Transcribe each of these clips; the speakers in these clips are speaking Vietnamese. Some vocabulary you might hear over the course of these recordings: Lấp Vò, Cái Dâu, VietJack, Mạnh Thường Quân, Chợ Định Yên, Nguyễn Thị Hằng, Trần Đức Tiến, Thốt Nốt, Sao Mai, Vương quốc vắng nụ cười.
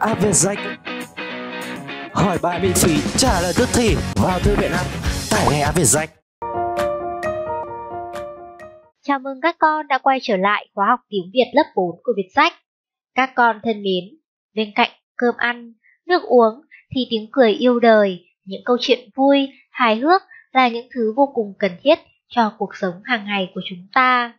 app VietJack, hỏi bài miễn phí, trả lời tức thì, vào thư viện app, tải ngay app VietJack. Chào mừng các con đã quay trở lại khóa học tiếng Việt lớp 4 của VietJack. Các con thân mến, bên cạnh cơm ăn, nước uống thì tiếng cười yêu đời, những câu chuyện vui, hài hước là những thứ vô cùng cần thiết cho cuộc sống hàng ngày của chúng ta.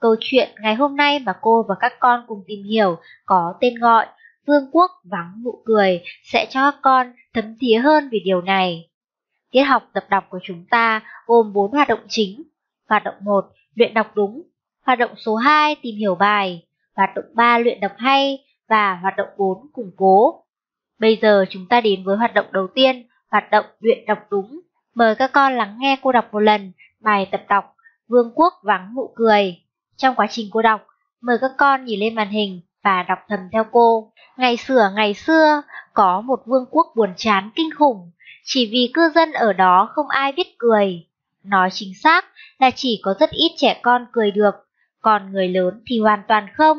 Câu chuyện ngày hôm nay mà cô và các con cùng tìm hiểu có tên gọi Vương quốc vắng nụ cười sẽ cho các con thấm thía hơn về điều này. Tiết học tập đọc của chúng ta gồm 4 hoạt động chính. Hoạt động 1, luyện đọc đúng. Hoạt động số 2, tìm hiểu bài. Hoạt động 3, luyện đọc hay. Và hoạt động 4, củng cố. Bây giờ chúng ta đến với hoạt động đầu tiên, hoạt động luyện đọc đúng. Mời các con lắng nghe cô đọc một lần bài tập đọc Vương quốc vắng nụ cười. Trong quá trình cô đọc, mời các con nhìn lên màn hình và đọc thầm theo cô. Ngày xưa, có một vương quốc buồn chán kinh khủng, chỉ vì cư dân ở đó không ai biết cười. Nói chính xác là chỉ có rất ít trẻ con cười được, còn người lớn thì hoàn toàn không.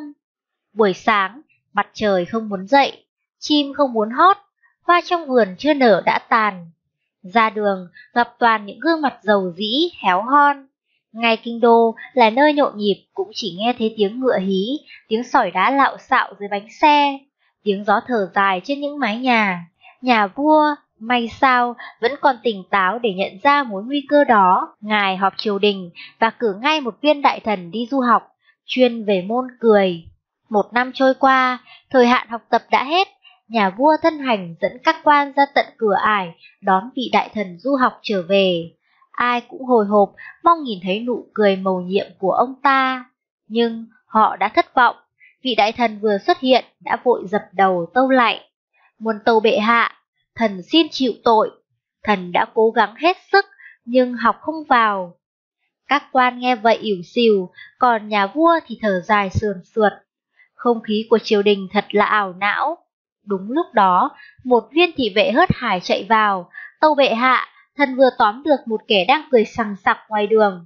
Buổi sáng, mặt trời không muốn dậy, chim không muốn hót, hoa trong vườn chưa nở đã tàn. Ra đường, gặp toàn những gương mặt rầu rĩ, héo hon. Ngay kinh đô là nơi nhộn nhịp cũng chỉ nghe thấy tiếng ngựa hí, tiếng sỏi đá lạo xạo dưới bánh xe, tiếng gió thở dài trên những mái nhà. Nhà vua, may sao, vẫn còn tỉnh táo để nhận ra mối nguy cơ đó. Ngài họp triều đình và cử ngay một viên đại thần đi du học, chuyên về môn cười. Một năm trôi qua, thời hạn học tập đã hết, nhà vua thân hành dẫn các quan ra tận cửa ải, đón vị đại thần du học trở về. Ai cũng hồi hộp, mong nhìn thấy nụ cười mầu nhiệm của ông ta. Nhưng họ đã thất vọng, vị đại thần vừa xuất hiện đã vội dập đầu tâu lạy. Muôn tâu bệ hạ, thần xin chịu tội, thần đã cố gắng hết sức nhưng học không vào. Các quan nghe vậy ỉu xìu, còn nhà vua thì thở dài sườn sượt. Không khí của triều đình thật là ảo não. Đúng lúc đó, một viên thị vệ hớt hải chạy vào, tâu bệ hạ, thần vừa tóm được một kẻ đang cười sằng sặc ngoài đường.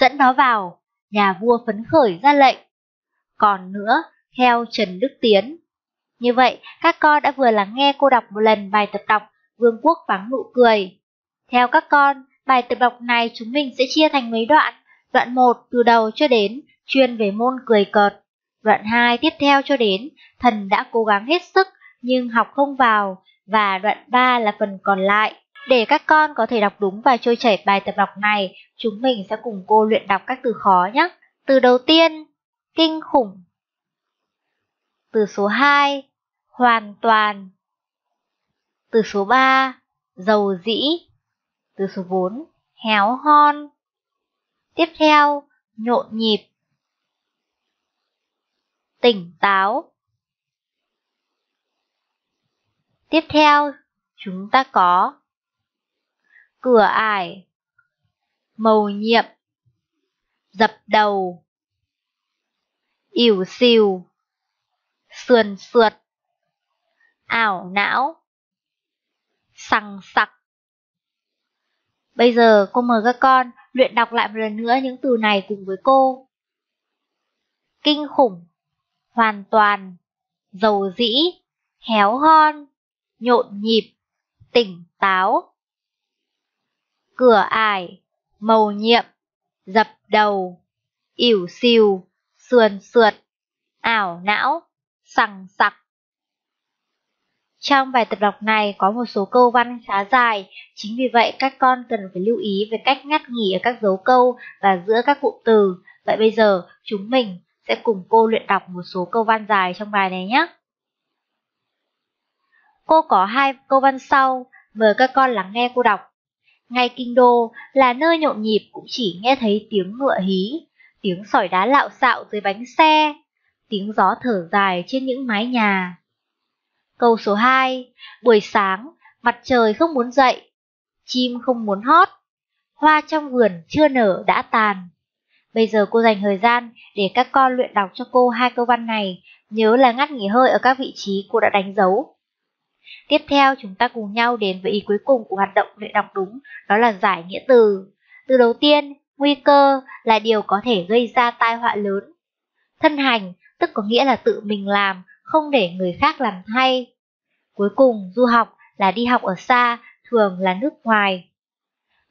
Dẫn nó vào, nhà vua phấn khởi ra lệnh. Còn nữa, theo Trần Đức Tiến. Như vậy, các con đã vừa lắng nghe cô đọc một lần bài tập đọc Vương quốc vắng nụ cười. Theo các con, bài tập đọc này chúng mình sẽ chia thành mấy đoạn. Đoạn 1 từ đầu cho đến chuyên về môn cười cợt. Đoạn 2 tiếp theo cho đến thần đã cố gắng hết sức nhưng học không vào. Và đoạn 3 là phần còn lại. Để các con có thể đọc đúng và trôi chảy bài tập đọc này, chúng mình sẽ cùng cô luyện đọc các từ khó nhé. Từ đầu tiên, kinh khủng. Từ số 2, hoàn toàn. Từ số 3, dầu dĩ. Từ số 4, héo hon. Tiếp theo, nhộn nhịp. Tỉnh táo. Tiếp theo, chúng ta có cửa ải, mầu nhiệm, dập đầu, ỉu xìu, sườn sượt, ảo não, sằng sặc. Bây giờ cô mời các con luyện đọc lại một lần nữa những từ này cùng với cô. Kinh khủng, hoàn toàn, dầu dĩ, héo hon, nhộn nhịp, tỉnh táo. Cửa ải, mầu nhiệm, dập đầu, ỉu xìu, sườn sượt, ảo não, sằng sặc. Trong bài tập đọc này có một số câu văn khá dài, chính vì vậy các con cần phải lưu ý về cách ngắt nghỉ ở các dấu câu và giữa các cụm từ. Vậy bây giờ chúng mình sẽ cùng cô luyện đọc một số câu văn dài trong bài này nhé. Cô có 2 câu văn sau, mời các con lắng nghe cô đọc. Ngay kinh đô là nơi nhộn nhịp cũng chỉ nghe thấy tiếng ngựa hí, tiếng sỏi đá lạo xạo dưới bánh xe, tiếng gió thở dài trên những mái nhà. Câu số 2, buổi sáng, mặt trời không muốn dậy, chim không muốn hót, hoa trong vườn chưa nở đã tàn. Bây giờ cô dành thời gian để các con luyện đọc cho cô 2 câu văn này, nhớ là ngắt nghỉ hơi ở các vị trí cô đã đánh dấu. Tiếp theo chúng ta cùng nhau đến với ý cuối cùng của hoạt động luyện đọc đúng, đó là giải nghĩa từ. Từ đầu tiên, nguy cơ là điều có thể gây ra tai họa lớn. Thân hành, tức có nghĩa là tự mình làm, không để người khác làm thay. Cuối cùng, du học là đi học ở xa, thường là nước ngoài.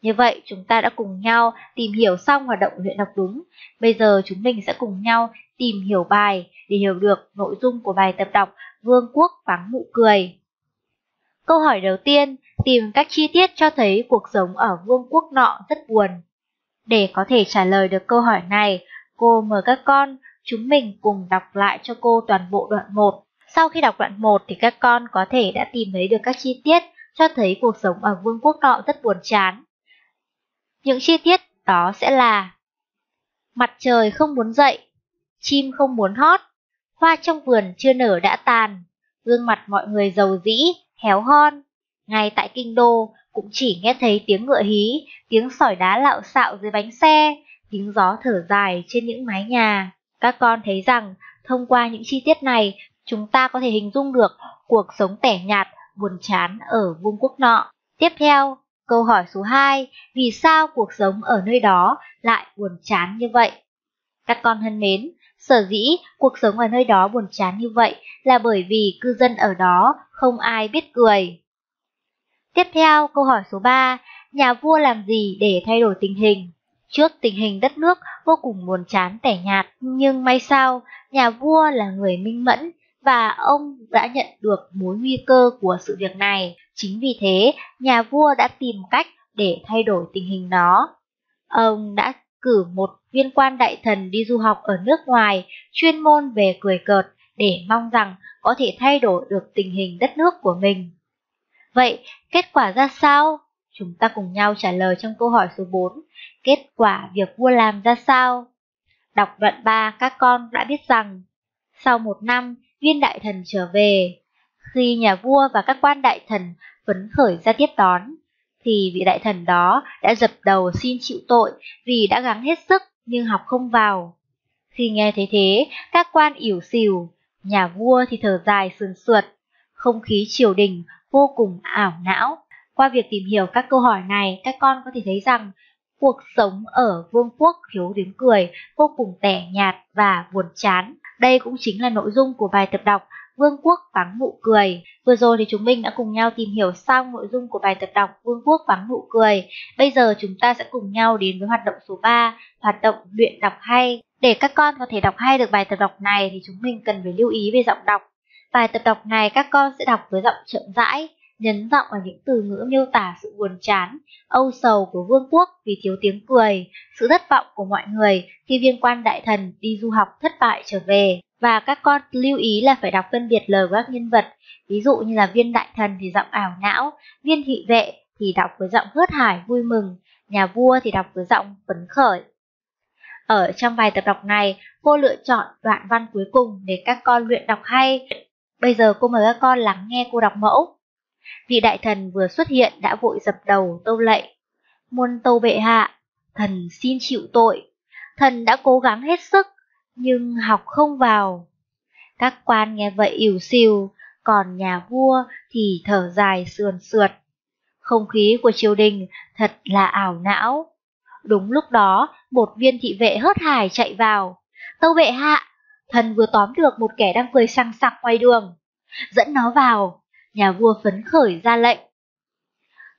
Như vậy, chúng ta đã cùng nhau tìm hiểu xong hoạt động luyện đọc đúng. Bây giờ chúng mình sẽ cùng nhau tìm hiểu bài để hiểu được nội dung của bài tập đọc Vương quốc vắng nụ cười. Câu hỏi đầu tiên, tìm các chi tiết cho thấy cuộc sống ở vương quốc nọ rất buồn. Để có thể trả lời được câu hỏi này, cô mời các con, chúng mình cùng đọc lại cho cô toàn bộ đoạn 1. Sau khi đọc đoạn 1 thì các con có thể đã tìm thấy được các chi tiết cho thấy cuộc sống ở vương quốc nọ rất buồn chán. Những chi tiết đó sẽ là: mặt trời không muốn dậy, chim không muốn hót, hoa trong vườn chưa nở đã tàn, gương mặt mọi người rầu rĩ, héo hon. Ngay tại kinh đô cũng chỉ nghe thấy tiếng ngựa hí, tiếng sỏi đá lạo xạo dưới bánh xe, tiếng gió thở dài trên những mái nhà. Các con thấy rằng thông qua những chi tiết này, chúng ta có thể hình dung được cuộc sống tẻ nhạt, buồn chán ở vương quốc nọ. Tiếp theo, câu hỏi số 2, vì sao cuộc sống ở nơi đó lại buồn chán như vậy? Các con thân mến, sở dĩ cuộc sống ở nơi đó buồn chán như vậy là bởi vì cư dân ở đó không ai biết cười. Tiếp theo, câu hỏi số 3, nhà vua làm gì để thay đổi tình hình? Trước tình hình đất nước vô cùng buồn chán tẻ nhạt, nhưng may sao, nhà vua là người minh mẫn và ông đã nhận được mối nguy cơ của sự việc này. Chính vì thế, nhà vua đã tìm cách để thay đổi tình hình đó. Ông đã cử một viên quan đại thần đi du học ở nước ngoài, chuyên môn về cười cợt để mong rằng có thể thay đổi được tình hình đất nước của mình. Vậy, kết quả ra sao? Chúng ta cùng nhau trả lời trong câu hỏi số 4. Kết quả việc vua làm ra sao? Đọc đoạn 3, các con đã biết rằng sau 1 năm, viên đại thần trở về. Khi nhà vua và các quan đại thần phấn khởi ra tiếp đón, thì vị đại thần đó đã dập đầu xin chịu tội vì đã gắng hết sức nhưng học không vào. Khi nghe thấy thế, các quan ỉu xìu, nhà vua thì thở dài sườn sượt. Không khí triều đình vô cùng ảo não. Qua việc tìm hiểu các câu hỏi này, các con có thể thấy rằng cuộc sống ở vương quốc thiếu tiếng cười vô cùng tẻ nhạt và buồn chán. Đây cũng chính là nội dung của bài tập đọc Vương quốc vắng nụ cười. Vừa rồi thì chúng mình đã cùng nhau tìm hiểu xong nội dung của bài tập đọc Vương quốc vắng nụ cười. Bây giờ chúng ta sẽ cùng nhau đến với hoạt động số 3, hoạt động luyện đọc hay. Để các con có thể đọc hay được bài tập đọc này thì chúng mình cần phải lưu ý về giọng đọc. Bài tập đọc này các con sẽ đọc với giọng chậm rãi, nhấn giọng vào những từ ngữ miêu tả sự buồn chán, âu sầu của vương quốc vì thiếu tiếng cười, sự thất vọng của mọi người khi viên quan đại thần đi du học thất bại trở về. Và các con lưu ý là phải đọc phân biệt lời của các nhân vật, ví dụ như là viên đại thần thì giọng ảo não, viên thị vệ thì đọc với giọng hớt hải vui mừng, nhà vua thì đọc với giọng phấn khởi. Ở trong bài tập đọc này, cô lựa chọn đoạn văn cuối cùng để các con luyện đọc hay. Bây giờ cô mời các con lắng nghe cô đọc mẫu. Vị đại thần vừa xuất hiện đã vội dập đầu tâu lạy: muôn tâu bệ hạ, thần xin chịu tội. Thần đã cố gắng hết sức nhưng học không vào. Các quan nghe vậy ỉu xìu, còn nhà vua thì thở dài sườn sượt. Không khí của triều đình thật là ảo não. Đúng lúc đó, một viên thị vệ hớt hải chạy vào: tâu bệ hạ, thần vừa tóm được một kẻ đang cười sằng sặc ngoài đường, dẫn nó vào. Nhà vua phấn khởi ra lệnh.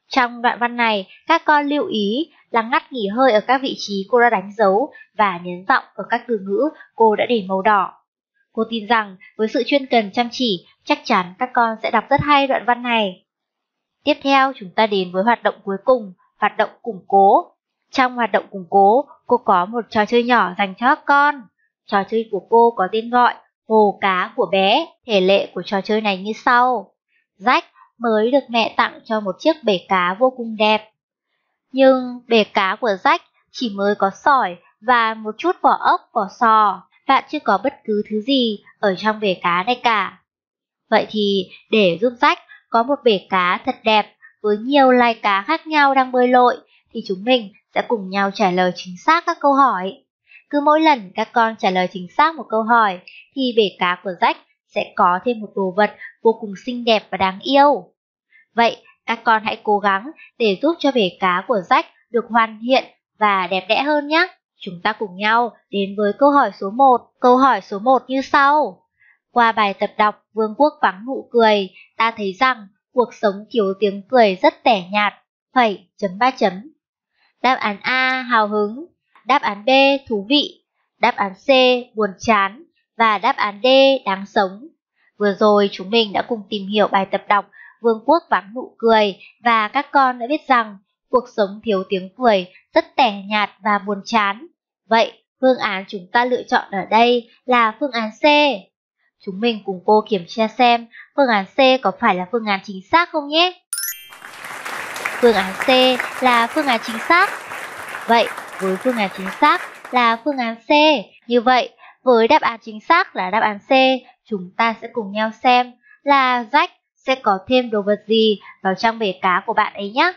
Trong đoạn văn này, các con lưu ý là ngắt nghỉ hơi ở các vị trí cô đã đánh dấu và nhấn giọng ở các từ ngữ cô đã để màu đỏ. Cô tin rằng với sự chuyên cần chăm chỉ, chắc chắn các con sẽ đọc rất hay đoạn văn này. Tiếp theo, chúng ta đến với hoạt động cuối cùng, hoạt động củng cố. Trong hoạt động củng cố, cô có một trò chơi nhỏ dành cho các con. Trò chơi của cô có tên gọi Hồ cá của bé. Thể lệ của trò chơi này như sau. VietJack mới được mẹ tặng cho một chiếc bể cá vô cùng đẹp. Nhưng bể cá của VietJack chỉ mới có sỏi và một chút vỏ ốc, vỏ sò, bạn chưa có bất cứ thứ gì ở trong bể cá này cả. Vậy thì để giúp VietJack có một bể cá thật đẹp với nhiều loài cá khác nhau đang bơi lội thì chúng mình sẽ cùng nhau trả lời chính xác các câu hỏi. Cứ mỗi lần các con trả lời chính xác một câu hỏi thì bể cá của VietJack sẽ có thêm một đồ vật vô cùng xinh đẹp và đáng yêu. Vậy, các con hãy cố gắng để giúp cho bể cá của VietJack được hoàn thiện và đẹp đẽ hơn nhé. Chúng ta cùng nhau đến với câu hỏi số 1. Câu hỏi số 1 như sau. Qua bài tập đọc Vương quốc vắng nụ cười, ta thấy rằng cuộc sống thiếu tiếng cười rất tẻ nhạt. Phẩy, chấm ba chấm. Đáp án A hào hứng, đáp án B thú vị, đáp án C buồn chán và đáp án D đáng sống. Vừa rồi chúng mình đã cùng tìm hiểu bài tập đọc Vương quốc vắng nụ cười và các con đã biết rằng cuộc sống thiếu tiếng cười rất tẻ nhạt và buồn chán. Vậy phương án chúng ta lựa chọn ở đây là phương án C. Chúng mình cùng cô kiểm tra xem phương án C có phải là phương án chính xác không nhé. Phương án C là phương án chính xác. Vậy với phương án chính xác là phương án C. Như vậy với đáp án chính xác là đáp án C, chúng ta sẽ cùng nhau xem là Jack sẽ có thêm đồ vật gì vào trong bể cá của bạn ấy nhé.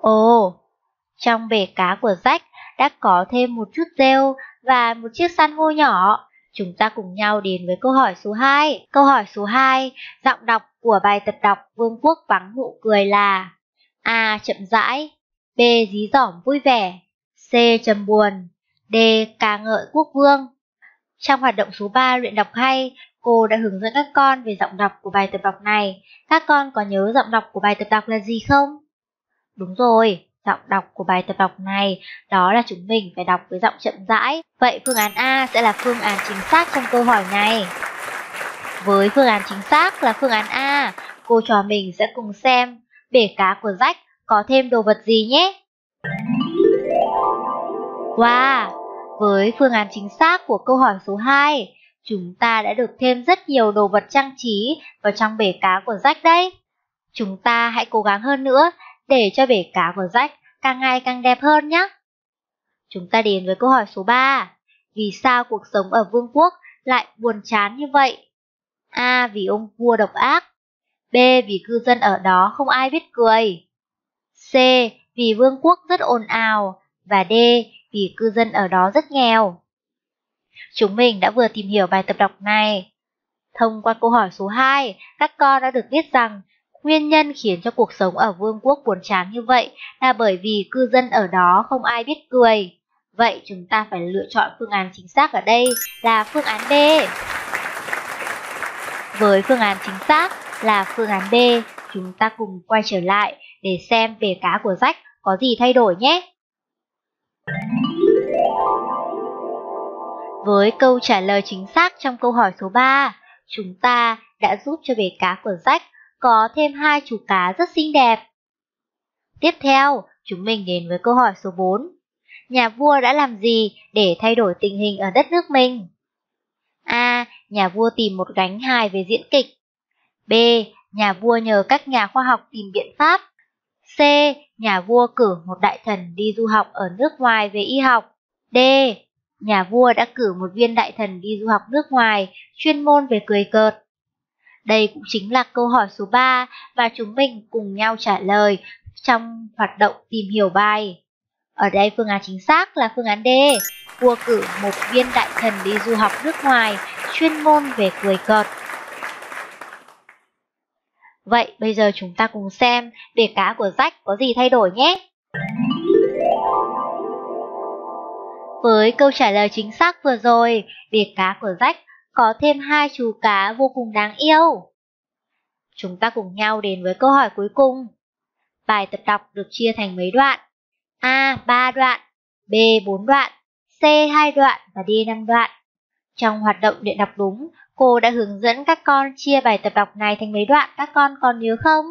Ồ, trong bể cá của Jack đã có thêm một chút rêu và một chiếc san hô nhỏ. Chúng ta cùng nhau đến với câu hỏi số 2. Câu hỏi số 2, giọng đọc của bài tập đọc Vương quốc vắng nụ cười là A. chậm rãi, B. dí dỏm vui vẻ, C. trầm buồn, D. ca ngợi quốc vương. Trong hoạt động số 3 luyện đọc hay, cô đã hướng dẫn các con về giọng đọc của bài tập đọc này. Các con có nhớ giọng đọc của bài tập đọc là gì không? Đúng rồi, giọng đọc của bài tập đọc này đó là chúng mình phải đọc với giọng chậm rãi. Vậy phương án A sẽ là phương án chính xác trong câu hỏi này. Với phương án chính xác là phương án A, cô trò mình sẽ cùng xem bể cá của Jack có thêm đồ vật gì nhé. Wow, với phương án chính xác của câu hỏi số 2, chúng ta đã được thêm rất nhiều đồ vật trang trí vào trong bể cá của Jack đấy. Chúng ta hãy cố gắng hơn nữa để cho bể cá của Jack càng ngày càng đẹp hơn nhé. Chúng ta đến với câu hỏi số 3. Vì sao cuộc sống ở vương quốc lại buồn chán như vậy? A. vì ông vua độc ác, B. vì cư dân ở đó không ai biết cười, C. vì vương quốc rất ồn ào và D. vì cư dân ở đó rất nghèo. Chúng mình đã vừa tìm hiểu bài tập đọc này. Thông qua câu hỏi số 2, các con đã được biết rằng nguyên nhân khiến cho cuộc sống ở vương quốc buồn chán như vậy là bởi vì cư dân ở đó không ai biết cười. Vậy chúng ta phải lựa chọn phương án chính xác ở đây là phương án B. Với phương án chính xác là phương án B, chúng ta cùng quay trở lại để xem bể cá của Jack có gì thay đổi nhé. Với câu trả lời chính xác trong câu hỏi số 3, chúng ta đã giúp cho bể cá của Jack có thêm 2 chú cá rất xinh đẹp. Tiếp theo, chúng mình đến với câu hỏi số 4. Nhà vua đã làm gì để thay đổi tình hình ở đất nước mình? A. Nhà vua tìm một gánh hài về diễn kịch, B. Nhà vua nhờ các nhà khoa học tìm biện pháp, C. Nhà vua cử một đại thần đi du học ở nước ngoài về y học, D. Nhà vua đã cử một viên đại thần đi du học nước ngoài chuyên môn về cười cợt. Đây cũng chính là câu hỏi số 3 và chúng mình cùng nhau trả lời trong hoạt động tìm hiểu bài. Ở đây phương án chính xác là phương án D. Vua cử một viên đại thần đi du học nước ngoài chuyên môn về cười cợt. Vậy bây giờ chúng ta cùng xem bể cá của Jack có gì thay đổi nhé. Với câu trả lời chính xác vừa rồi, bể cá của Jack có thêm 2 chú cá vô cùng đáng yêu. Chúng ta cùng nhau đến với câu hỏi cuối cùng. Bài tập đọc được chia thành mấy đoạn? A. 3 đoạn, B. 4 đoạn, C. 2 đoạn và D. 5 đoạn. Trong hoạt động luyện đọc đúng, cô đã hướng dẫn các con chia bài tập đọc này thành mấy đoạn, các con còn nhớ không?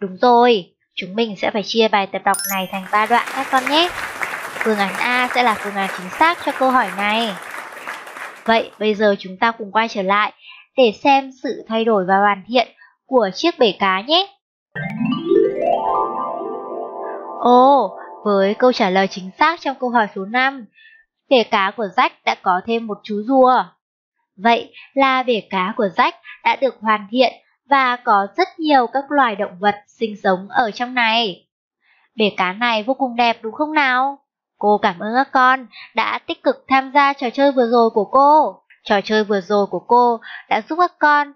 Đúng rồi, chúng mình sẽ phải chia bài tập đọc này thành 3 đoạn các con nhé. Phương án A sẽ là phương án chính xác cho câu hỏi này. Vậy bây giờ chúng ta cùng quay trở lại để xem sự thay đổi và hoàn thiện của chiếc bể cá nhé. Ồ, với câu trả lời chính xác trong câu hỏi số 5, bể cá của Jack đã có thêm một chú rùa. Vậy là bể cá của Jack đã được hoàn thiện và có rất nhiều các loài động vật sinh sống ở trong này. Bể cá này vô cùng đẹp đúng không nào? Cô cảm ơn các con đã tích cực tham gia trò chơi vừa rồi của cô. Trò chơi vừa rồi của cô đã giúp các con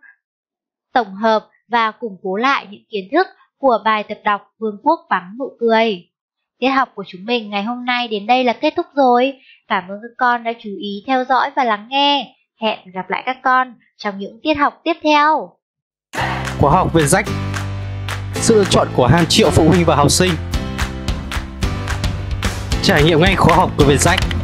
tổng hợp và củng cố lại những kiến thức của bài tập đọc Vương quốc vắng nụ cười. Tiết học của chúng mình ngày hôm nay đến đây là kết thúc rồi. Cảm ơn các con đã chú ý theo dõi và lắng nghe. Hẹn gặp lại các con trong những tiết học tiếp theo. Khóa học VietJack, sự lựa chọn của hàng triệu phụ huynh và học sinh. Trải nghiệm ngay khóa học của VietJack.